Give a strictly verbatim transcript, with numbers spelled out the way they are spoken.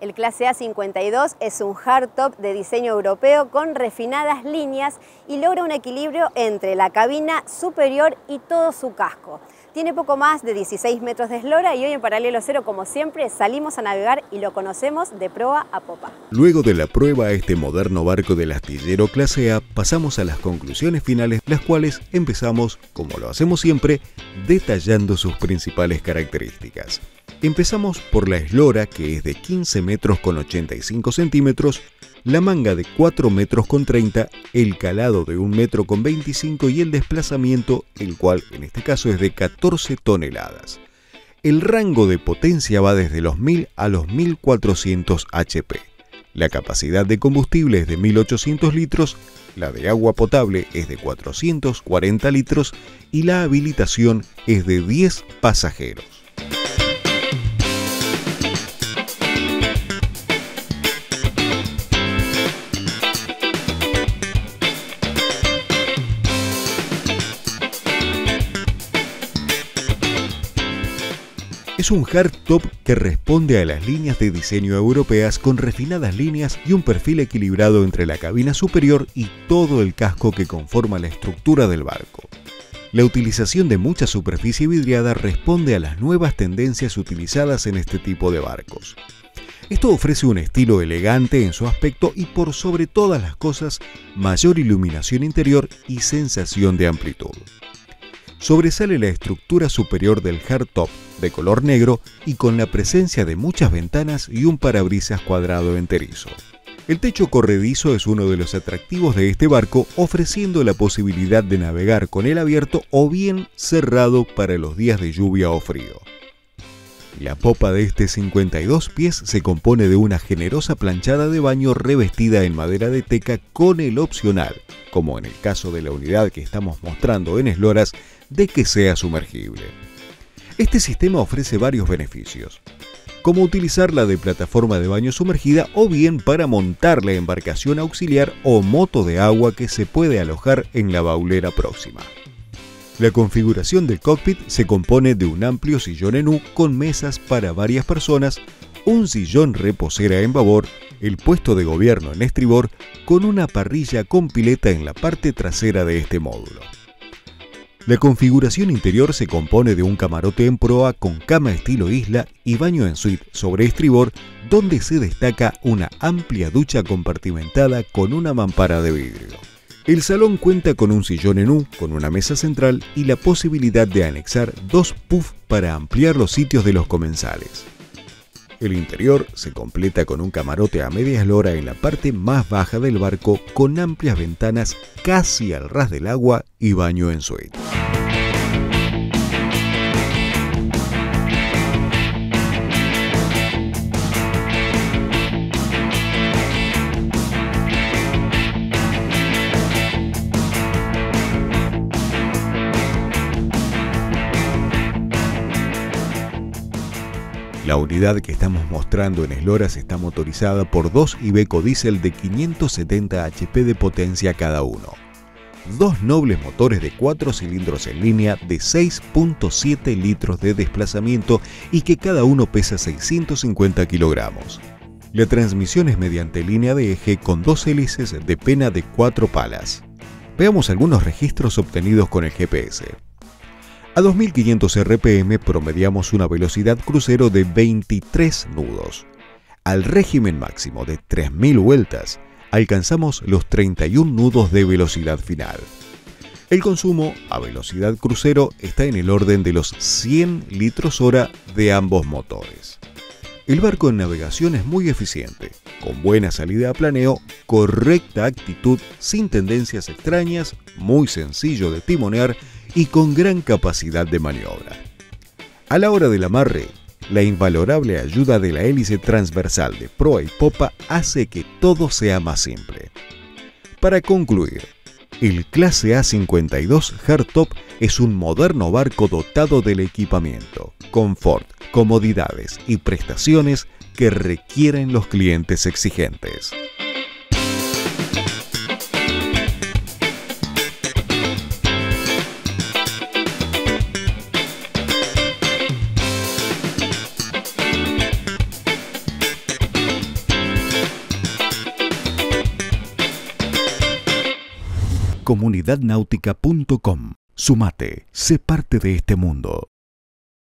El Clase A cincuenta y dos es un hardtop de diseño europeo con refinadas líneas y logra un equilibrio entre la cabina superior y todo su casco. Tiene poco más de dieciséis metros de eslora y hoy en Paralelo Cero, como siempre, salimos a navegar y lo conocemos de proa a popa. Luego de la prueba a este moderno barco del astillero Clase A, pasamos a las conclusiones finales, las cuales empezamos, como lo hacemos siempre, detallando sus principales características. Empezamos por la eslora, que es de quince metros con ochenta y cinco centímetros, la manga de cuatro metros con treinta, el calado de un metro con veinticinco y el desplazamiento, el cual en este caso es de catorce toneladas. El rango de potencia va desde los mil a los mil cuatrocientos hache pe. La capacidad de combustible es de mil ochocientos litros, la de agua potable es de cuatrocientos cuarenta litros y la habilitación es de diez pasajeros. Es un hardtop que responde a las líneas de diseño europeas con refinadas líneas y un perfil equilibrado entre la cabina superior y todo el casco que conforma la estructura del barco. La utilización de mucha superficie vidriada responde a las nuevas tendencias utilizadas en este tipo de barcos. Esto ofrece un estilo elegante en su aspecto y, por sobre todas las cosas, mayor iluminación interior y sensación de amplitud. Sobresale la estructura superior del hardtop, de color negro y con la presencia de muchas ventanas y un parabrisas cuadrado enterizo. El techo corredizo es uno de los atractivos de este barco, ofreciendo la posibilidad de navegar con él abierto o bien cerrado para los días de lluvia o frío. La popa de este cincuenta y dos pies se compone de una generosa planchada de baño revestida en madera de teca con el opcional, como en el caso de la unidad que estamos mostrando en esloras, de que sea sumergible. Este sistema ofrece varios beneficios, como utilizarla de plataforma de baño sumergida o bien para montar la embarcación auxiliar o moto de agua que se puede alojar en la baulera próxima. La configuración del cockpit se compone de un amplio sillón en U con mesas para varias personas, un sillón reposera en babor, el puesto de gobierno en estribor, con una parrilla con pileta en la parte trasera de este módulo. La configuración interior se compone de un camarote en proa con cama estilo isla y baño en suite sobre estribor, donde se destaca una amplia ducha compartimentada con una mampara de vidrio. El salón cuenta con un sillón en U, con una mesa central y la posibilidad de anexar dos puffs para ampliar los sitios de los comensales. El interior se completa con un camarote a media eslora en la parte más baja del barco, con amplias ventanas casi al ras del agua y baño en suite. La unidad que estamos mostrando en esloras está motorizada por dos IVECO diésel de quinientos setenta hache pe de potencia cada uno, dos nobles motores de cuatro cilindros en línea de seis punto siete litros de desplazamiento y que cada uno pesa seiscientos cincuenta kilogramos. La transmisión es mediante línea de eje con dos hélices de pena de cuatro palas. Veamos algunos registros obtenidos con el ge pe ese. A dos mil quinientos erre pe eme promediamos una velocidad crucero de veintitrés nudos. Al régimen máximo de tres mil vueltas alcanzamos los treinta y un nudos de velocidad final. El consumo a velocidad crucero está en el orden de los cien litros hora de ambos motores. El barco en navegación es muy eficiente, con buena salida a planeo, correcta actitud, sin tendencias extrañas, muy sencillo de timonear y con gran capacidad de maniobra. A la hora del amarre, la invalorable ayuda de la hélice transversal de proa y popa hace que todo sea más simple. Para concluir, el Clase A cincuenta y dos Hardtop es un moderno barco dotado del equipamiento, confort, comodidades y prestaciones que requieren los clientes exigentes. comunidad náutica punto com. Sumate, sé parte de este mundo.